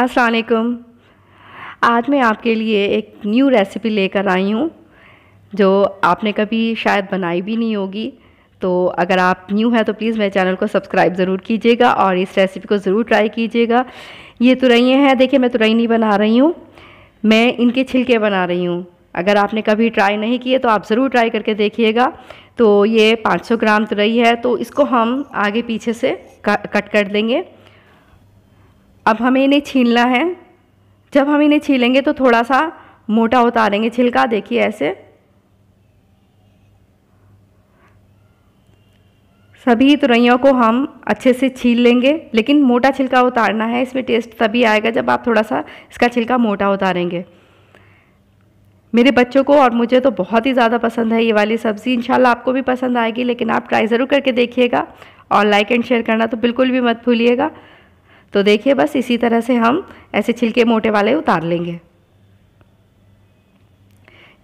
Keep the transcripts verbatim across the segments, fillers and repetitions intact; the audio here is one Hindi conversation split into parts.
अस्सलाम वालेकुम। आज मैं आपके लिए एक न्यू रेसिपी लेकर आई हूँ जो आपने कभी शायद बनाई भी नहीं होगी। तो अगर आप न्यू हैं तो प्लीज़ मेरे चैनल को सब्सक्राइब ज़रूर कीजिएगा और इस रेसिपी को ज़रूर ट्राई कीजिएगा। ये तुरइयाँ हैं, देखिए मैं तुरई नहीं बना रही हूँ, मैं इनके छिलके बना रही हूँ। अगर आपने कभी ट्राई नहीं किए तो आप ज़रूर ट्राई करके देखिएगा। तो ये पाँच सौ ग्राम तुरई है, तो इसको हम आगे पीछे से कट कर देंगे। अब हमें इन्हें छीलना है। जब हम इन्हें छीलेंगे तो थोड़ा सा मोटा उतारेंगे छिलका, देखिए ऐसे। सभी तुरइयों को हम अच्छे से छील लेंगे, लेकिन मोटा छिलका उतारना है। इसमें टेस्ट तभी आएगा जब आप थोड़ा सा इसका छिलका मोटा उतारेंगे। मेरे बच्चों को और मुझे तो बहुत ही ज़्यादा पसंद है ये वाली सब्ज़ी। इंशाल्लाह आपको भी पसंद आएगी, लेकिन आप ट्राई ज़रूर करके देखिएगा और लाइक एंड शेयर करना तो बिल्कुल भी मत भूलिएगा। तो देखिए बस इसी तरह से हम ऐसे छिलके मोटे वाले उतार लेंगे।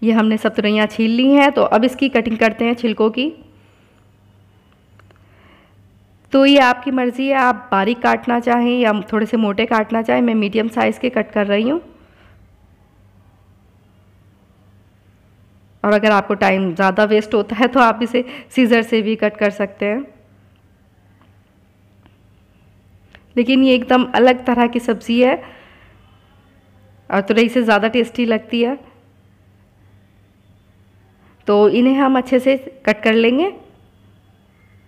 ये हमने सब तुरइयाँ छील ली हैं, तो अब इसकी कटिंग करते हैं छिलकों की। तो ये आपकी मर्ज़ी है, आप बारीक काटना चाहें या थोड़े से मोटे काटना चाहें। मैं मीडियम साइज़ के कट कर रही हूँ। और अगर आपको टाइम ज़्यादा वेस्ट होता है तो आप इसे सीजर से भी कट कर सकते हैं। लेकिन ये एकदम अलग तरह की सब्ज़ी है और तुरई से ज़्यादा टेस्टी लगती है। तो इन्हें हम अच्छे से कट कर लेंगे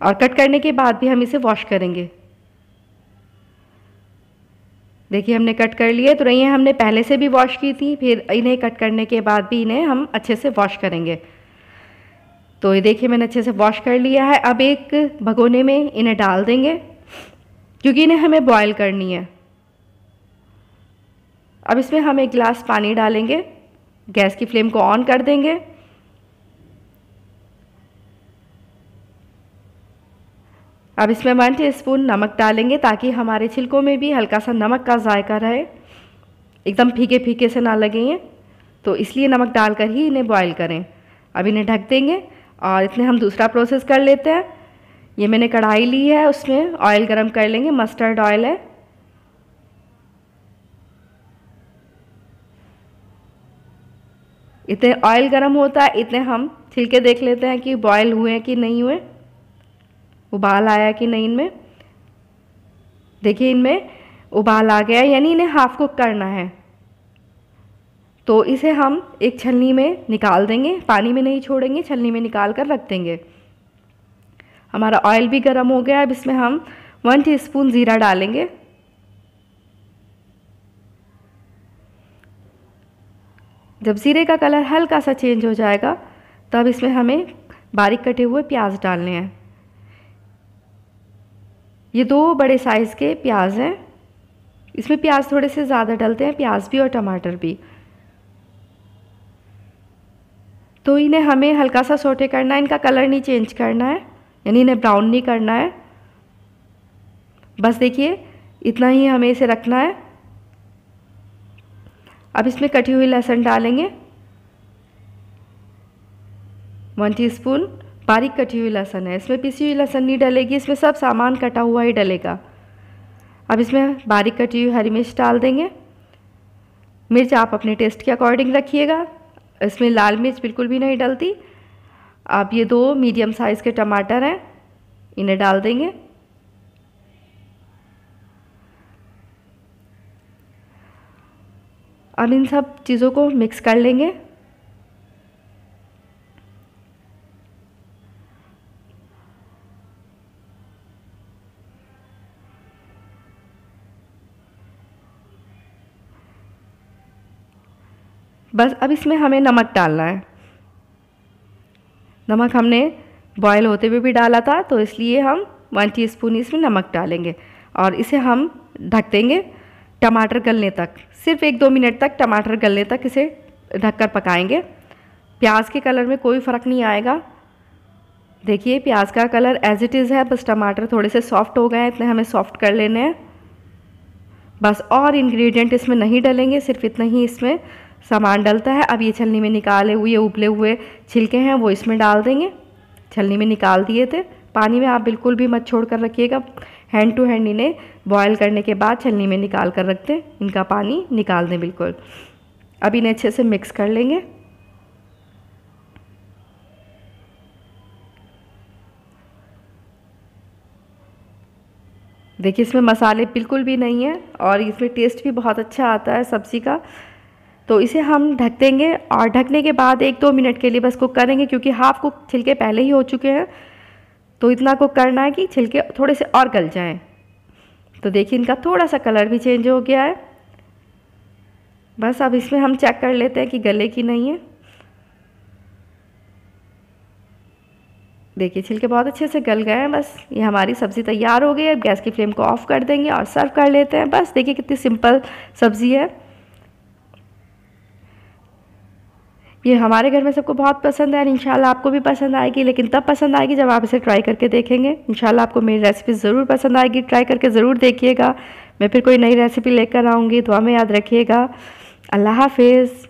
और कट करने के बाद भी हम इसे वॉश करेंगे। देखिए हमने कट कर लिए। तुरइयाँ हमने पहले से भी वॉश की थी, फिर इन्हें कट करने के बाद भी इन्हें हम अच्छे से वॉश करेंगे। तो ये देखिए मैंने अच्छे से वॉश कर लिया है। अब एक भगोने में इन्हें डाल देंगे क्योंकि इन्हें हमें बॉईल करनी है। अब इसमें हम एक गिलास पानी डालेंगे, गैस की फ्लेम को ऑन कर देंगे। अब इसमें वन टीस्पून नमक डालेंगे ताकि हमारे छिलकों में भी हल्का सा नमक का जायका रहे, एकदम फीके फीके से ना लगे ये, तो इसलिए नमक डालकर ही इन्हें बॉईल करें। अब इन्हें ढक देंगे और इतने हम दूसरा प्रोसेस कर लेते हैं। ये मैंने कढ़ाई ली है, उसमें ऑयल गरम कर लेंगे, मस्टर्ड ऑयल है। इतने ऑयल गरम होता है इतने हम छिलके देख लेते हैं कि बॉयल हुए हैं कि नहीं हुए, उबाल आया कि नहीं इनमें। देखिए इनमें उबाल आ गया, यानी इन्हें हाफ कुक करना है। तो इसे हम एक छलनी में निकाल देंगे, पानी में नहीं छोड़ेंगे, छलनी में निकाल कर रख देंगे। हमारा ऑयल भी गर्म हो गया। अब इसमें हम वन टीस्पून ज़ीरा डालेंगे। जब ज़ीरे का कलर हल्का सा चेंज हो जाएगा तब इसमें हमें बारीक कटे हुए प्याज डालने हैं। ये दो बड़े साइज़ के प्याज हैं, इसमें प्याज थोड़े से ज़्यादा डलते हैं, प्याज भी और टमाटर भी। तो इन्हें हमें हल्का सा सोटे करना है, इनका कलर नहीं चेंज करना है, यानी इन्हें ब्राउन नहीं करना है। बस देखिए इतना ही हमें इसे रखना है। अब इसमें कटी हुई लहसुन डालेंगे, वन टीस्पून बारीक कटी हुई लहसुन है। इसमें पिसी हुई लहसुन नहीं डलेगी, इसमें सब सामान कटा हुआ ही डलेगा। अब इसमें बारीक कटी हुई हरी मिर्च डाल देंगे। मिर्च आप अपने टेस्ट के अकॉर्डिंग रखिएगा, इसमें लाल मिर्च बिल्कुल भी नहीं डलती। अब ये दो मीडियम साइज़ के टमाटर हैं, इन्हें डाल देंगे। अब इन सब चीज़ों को मिक्स कर लेंगे। बस अब इसमें हमें नमक डालना है। नमक हमने बॉयल होते हुए भी डाला था, तो इसलिए हम वन टीस्पून इसमें नमक डालेंगे और इसे हम ढक देंगे टमाटर गलने तक। सिर्फ एक दो मिनट तक टमाटर गलने तक इसे ढककर पकाएंगे। प्याज के कलर में कोई फ़र्क नहीं आएगा। देखिए प्याज का कलर एज इट इज़ है, बस टमाटर थोड़े से सॉफ्ट हो गए हैं, इतने हमें सॉफ्ट कर लेने हैं बस। और इंग्रेडिएंट इसमें नहीं डलेंगे, सिर्फ इतना ही इसमें सामान डलता है। अब ये छलनी में निकाले हुए उबले हुए छिलके हैं वो इसमें डाल देंगे, छलनी में निकाल दिए थे पानी में आप बिल्कुल भी मत छोड़ कर रखिएगा। हैंड टू हैंड इन्हें बॉयल करने के बाद छलनी में निकाल कर रख दें, इनका पानी निकाल दें बिल्कुल। अब इन्हें अच्छे से मिक्स कर लेंगे। देखिए इसमें मसाले बिल्कुल भी नहीं है और इसमें टेस्ट भी बहुत अच्छा आता है सब्ज़ी का। तो इसे हम ढक देंगे और ढकने के बाद एक दो मिनट के लिए बस कुक करेंगे, क्योंकि हाफ़ कुक छिलके पहले ही हो चुके हैं, तो इतना कुक करना है कि छिलके थोड़े से और गल जाएं। तो देखिए इनका थोड़ा सा कलर भी चेंज हो गया है। बस अब इसमें हम चेक कर लेते हैं कि गले की नहीं है। देखिए छिलके बहुत अच्छे से गल गए हैं। बस ये हमारी सब्ज़ी तैयार हो गई है। गैस की फ्लेम को ऑफ़ कर देंगे और सर्व कर लेते हैं। बस देखिए कितनी सिंपल सब्ज़ी है। ये हमारे घर में सबको बहुत पसंद है और इंशाल्लाह आपको भी पसंद आएगी, लेकिन तब पसंद आएगी जब आप इसे ट्राई करके देखेंगे। इंशाल्लाह आपको मेरी रेसिपी ज़रूर पसंद आएगी, ट्राई करके ज़रूर देखिएगा। मैं फिर कोई नई रेसिपी लेकर आऊँगी। दुआ में याद रखिएगा। अल्लाह हाफिज़।